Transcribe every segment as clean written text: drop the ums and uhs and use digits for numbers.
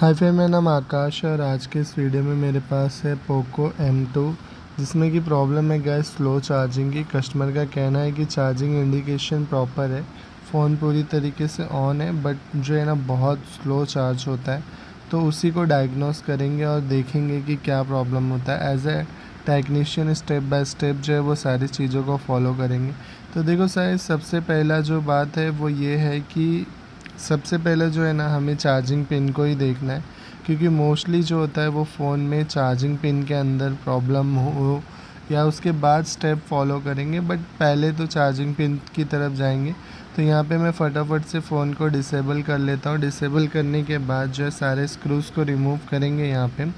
Hi friend, मेरा नाम आकाश है और आज के इस वीडियो में मेरे पास है पोको M2 जिसमें कि प्रॉब्लम है गाइस स्लो चार्जिंग की। कस्टमर का कहना है कि चार्जिंग इंडिकेशन प्रॉपर है, फ़ोन पूरी तरीके से ऑन है, बट जो है ना बहुत स्लो चार्ज होता है। तो उसी को डायग्नोस करेंगे और देखेंगे कि क्या प्रॉब्लम होता है। As a technician step by step जो है वो सारी चीज़ों को फॉलो करेंगे। तो देखो सर, सबसे पहला जो बात है वो ये है कि सबसे पहले जो है ना हमें चार्जिंग पिन को ही देखना है, क्योंकि मोस्टली जो होता है वो फ़ोन में चार्जिंग पिन के अंदर प्रॉब्लम हो या उसके बाद स्टेप फॉलो करेंगे, बट पहले तो चार्जिंग पिन की तरफ जाएंगे। तो यहाँ पे मैं फटाफट से फ़ोन को डिसेबल कर लेता हूँ। डिसेबल करने के बाद जो है सारे स्क्रूज़ को रिमूव करेंगे। यहाँ पर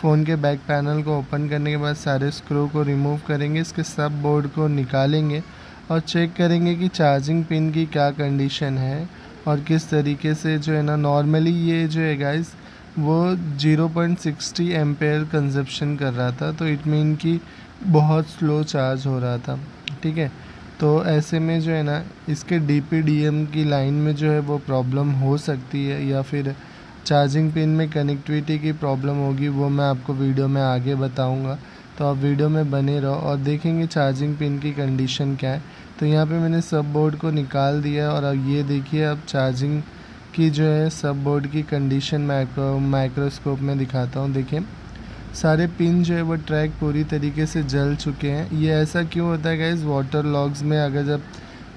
फ़ोन के बैक पैनल को ओपन करने के बाद सारे स्क्रू को रिमूव करेंगे, इसके सब बोर्ड को निकालेंगे और चेक करेंगे कि चार्जिंग पिन की क्या कंडीशन है और किस तरीके से जो है ना। नॉर्मली ये जो है गाइस वो 0.60 एम्पेयर कंजप्शन कर रहा था, तो इट मीन कि बहुत स्लो चार्ज हो रहा था। ठीक है, तो ऐसे में जो है ना इसके DPDM की लाइन में जो है वो प्रॉब्लम हो सकती है या फिर चार्जिंग पिन में कनेक्टिविटी की प्रॉब्लम होगी, वो मैं आपको वीडियो में आगे बताऊंगा। तो आप वीडियो में बने रहो और देखेंगे चार्जिंग पिन की कंडीशन क्या है। तो यहाँ पे मैंने सब बोर्ड को निकाल दिया और अब ये देखिए, अब चार्जिंग की जो है सब बोर्ड की कंडीशन माइक्रोस्कोप में दिखाता हूँ। देखें सारे पिन जो है वो ट्रैक पूरी तरीके से जल चुके हैं। ये ऐसा क्यों होता है गाइस? वाटर लॉग्स में अगर जब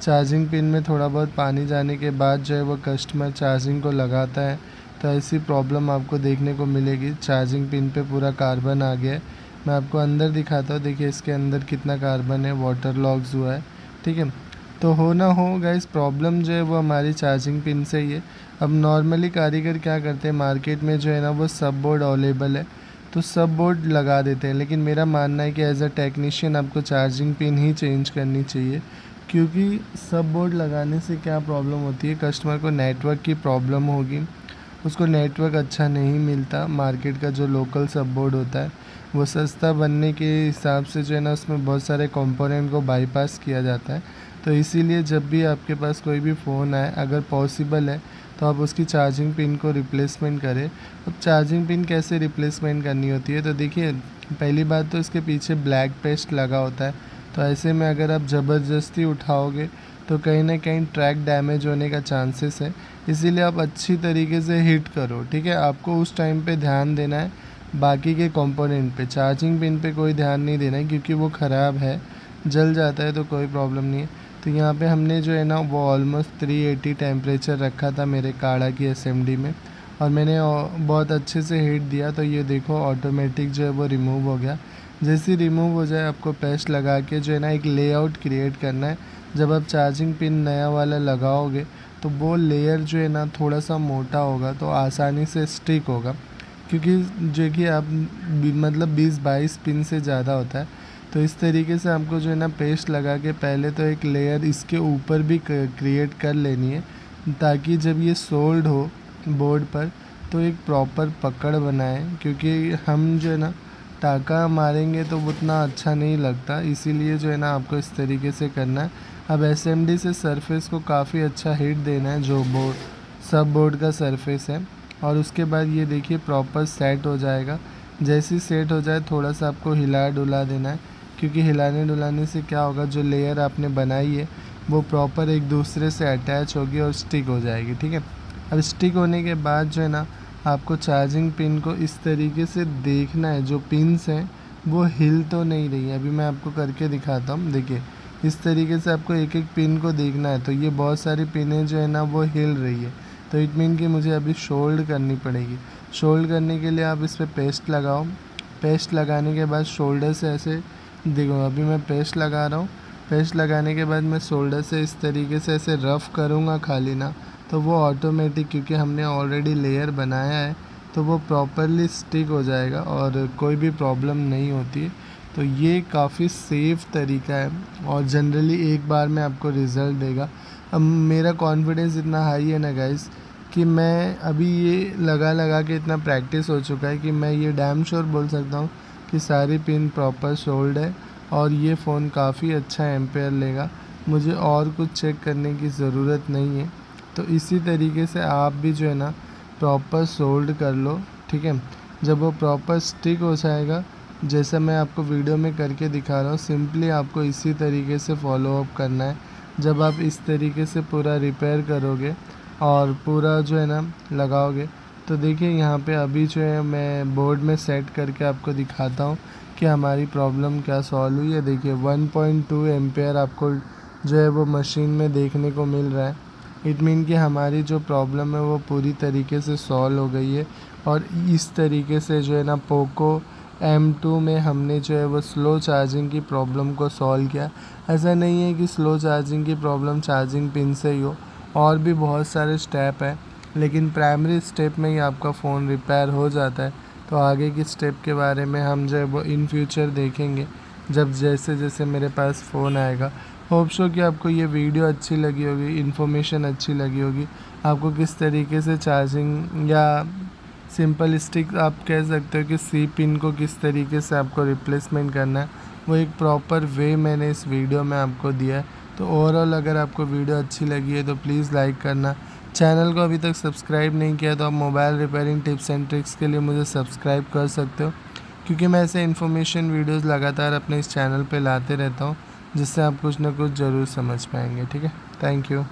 चार्जिंग पिन में थोड़ा बहुत पानी जाने के बाद जो है वो कस्टमर चार्जिंग को लगाता है तो ऐसी प्रॉब्लम आपको देखने को मिलेगी। चार्जिंग पिन पर पूरा कार्बन आ गया है, मैं आपको अंदर दिखाता हूँ। देखिए इसके अंदर कितना कार्बन है, वाटर लॉग्स हुआ है। ठीक है, तो हो ना हो गाइस प्रॉब्लम जो है वो हमारी चार्जिंग पिन से ही है। अब नॉर्मली कारीगर क्या करते हैं, मार्केट में जो है ना वो सब बोर्ड अवेलेबल है तो सब बोर्ड लगा देते हैं, लेकिन मेरा मानना है कि एज अ टेक्नीशियन आपको चार्जिंग पिन ही चेंज करनी चाहिए, क्योंकि सब बोर्ड लगाने से क्या प्रॉब्लम होती है, कस्टमर को नेटवर्क की प्रॉब्लम होगी, उसको नेटवर्क अच्छा नहीं मिलता। मार्केट का जो लोकल सब बोर्ड होता है वो सस्ता बनने के हिसाब से जो है ना उसमें बहुत सारे कंपोनेंट को बाईपास किया जाता है। तो इसीलिए जब भी आपके पास कोई भी फ़ोन आए, अगर पॉसिबल है तो आप उसकी चार्जिंग पिन को रिप्लेसमेंट करें। अब चार्जिंग पिन कैसे रिप्लेसमेंट करनी होती है, तो देखिए पहली बात तो इसके पीछे ब्लैक पेस्ट लगा होता है, तो ऐसे में अगर आप ज़बरदस्ती उठाओगे तो कहीं ना कहीं ट्रैक डैमेज होने का चांसेस है। इसीलिए आप अच्छी तरीके से हिट करो। ठीक है, आपको उस टाइम पे ध्यान देना है, बाकी के कंपोनेंट पे, चार्जिंग पिन पे कोई ध्यान नहीं देना है क्योंकि वो ख़राब है, जल जाता है तो कोई प्रॉब्लम नहीं है। तो यहाँ पे हमने जो है ना वो ऑलमोस्ट 380 टेम्परेचर रखा था मेरे काड़ा की SMD में और मैंने बहुत अच्छे से हीट दिया, तो ये देखो ऑटोमेटिक जो है वो रिमूव हो गया। जैसे रिमूव हो जाए आपको पेस्ट लगा के जो है ना एक लेआउट क्रिएट करना है। जब आप चार्जिंग पिन नया वाला लगाओगे तो वो लेयर जो है ना थोड़ा सा मोटा होगा तो आसानी से स्टिक होगा, क्योंकि जो कि आप मतलब 20-22 पिन से ज़्यादा होता है। तो इस तरीके से आपको जो है ना पेस्ट लगा के पहले तो एक लेयर इसके ऊपर भी क्रिएट कर लेनी है, ताकि जब ये सोल्ड हो बोर्ड पर तो एक प्रॉपर पकड़ बनाए, क्योंकि हम जो है ना टाका मारेंगे तो उतना अच्छा नहीं लगता। इसीलिए जो है ना आपको इस तरीके से करना है। अब SMD से सरफेस को काफ़ी अच्छा हीट देना है, जो बोर्ड सब बोर्ड का सरफेस है, और उसके बाद ये देखिए प्रॉपर सेट हो जाएगा। जैसे ही सेट हो जाए थोड़ा सा आपको हिला डुला देना है, क्योंकि हिलाने डुलाने से क्या होगा, जो लेयर आपने बनाई है वो प्रॉपर एक दूसरे से अटैच होगी और स्टिक हो जाएगी। ठीक है, अब स्टिक होने के बाद जो है ना आपको चार्जिंग पिन को इस तरीके से देखना है, जो पिन्स हैं वो हिल तो नहीं रही है। अभी मैं आपको करके दिखाता हूँ। देखिए इस तरीके से आपको एक एक पिन को देखना है। तो ये बहुत सारी पिनें जो है ना वो हिल रही है, तो इट मीन कि मुझे अभी शोल्ड करनी पड़ेगी। शोल्ड करने के लिए आप इस पर पेस्ट लगाओ। पेस्ट लगाने के बाद शोल्डर से ऐसे देखो, अभी मैं पेस्ट लगा रहा हूँ। पेस्ट लगाने के बाद मैं शोल्डर से इस तरीके से ऐसे रफ़ करूँगा खाली ना, तो वो ऑटोमेटिक, क्योंकि हमने ऑलरेडी लेयर बनाया है तो वो प्रॉपरली स्टिक हो जाएगा और कोई भी प्रॉब्लम नहीं होती है। तो ये काफ़ी सेफ़ तरीका है और जनरली एक बार में आपको रिज़ल्ट देगा। अब मेरा कॉन्फिडेंस इतना हाई है ना गाइस कि मैं अभी ये लगा के इतना प्रैक्टिस हो चुका है कि मैं ये डैम श्योर बोल सकता हूँ कि सारी पिन प्रॉपर सोल्ड है और ये फ़ोन काफ़ी अच्छा एम्पेयर लेगा, मुझे और कुछ चेक करने की ज़रूरत नहीं है। तो इसी तरीके से आप भी जो है ना प्रॉपर सोल्ड कर लो, ठीक है। जब वो प्रॉपर स्टिक हो जाएगा, जैसे मैं आपको वीडियो में करके दिखा रहा हूँ, सिंपली आपको इसी तरीके से फॉलोअप करना है। जब आप इस तरीके से पूरा रिपेयर करोगे और पूरा जो है ना लगाओगे, तो देखिए यहाँ पे अभी जो है मैं बोर्ड में सेट करके आपको दिखाता हूँ कि हमारी प्रॉब्लम क्या सॉल्व हुई है। देखिए 1.2 एम्पेयर आपको जो है वो मशीन में देखने को मिल रहा है। इट मीन कि हमारी जो प्रॉब्लम है वो पूरी तरीके से सॉल्व हो गई है। और इस तरीके से जो है ना पोको M2 में हमने जो है वो स्लो चार्जिंग की प्रॉब्लम को सॉल्व किया। ऐसा नहीं है कि स्लो चार्जिंग की प्रॉब्लम चार्जिंग पिन से ही हो, और भी बहुत सारे स्टेप हैं, लेकिन प्राइमरी स्टेप में ही आपका फ़ोन रिपेयर हो जाता है। तो आगे की स्टेप के बारे में हम जो है वो इन फ्यूचर देखेंगे, जब जैसे जैसे मेरे पास फ़ोन आएगा। होप सो कि आपको ये वीडियो अच्छी लगी होगी, इन्फॉर्मेशन अच्छी लगी होगी। आपको किस तरीके से चार्जिंग या सिंपल स्टिक आप कह सकते हो कि सी पिन को किस तरीके से आपको रिप्लेसमेंट करना है, वो एक प्रॉपर वे मैंने इस वीडियो में आपको दिया है। तो ओवरऑल अगर आपको वीडियो अच्छी लगी है तो प्लीज़ लाइक करना। चैनल को अभी तक सब्सक्राइब नहीं किया तो आप mobile repairing tips and tricks के लिए मुझे सब्सक्राइब कर सकते हो, क्योंकि मैं ऐसे इन्फॉर्मेशन वीडियोज़ लगातार अपने इस चैनल पर लाते रहता हूँ, जिससे आप कुछ ना कुछ ज़रूर समझ पाएंगे, ठीक है। Thank you.